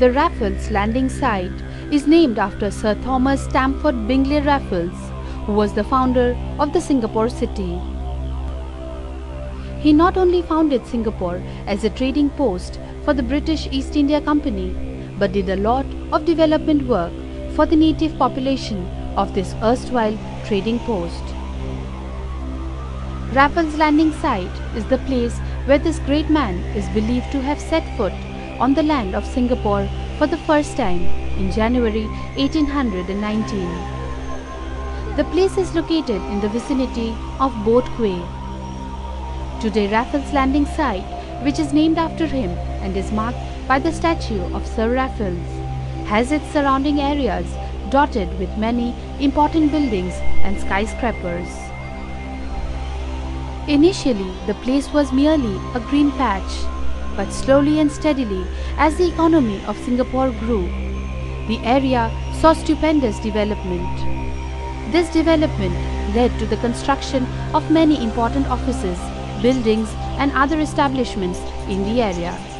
The Raffles Landing Site is named after Sir Thomas Stamford Bingley Raffles, who was the founder of the Singapore city. He not only founded Singapore as a trading post for the British East India Company, but did a lot of development work for the native population of this erstwhile trading post. Raffles Landing Site is the place where this great man is believed to have set foot on the land of Singapore for the first time in January 1819. The place is located in the vicinity of Boat Quay. Today, Raffles Landing Site, which is named after him and is marked by the statue of Sir Raffles, has its surrounding areas dotted with many important buildings and skyscrapers. Initially, the place was merely a green patch, but slowly and steadily, as the economy of Singapore grew, the area saw stupendous development. This development led to the construction of many important offices, buildings and other establishments in the area.